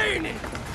raining!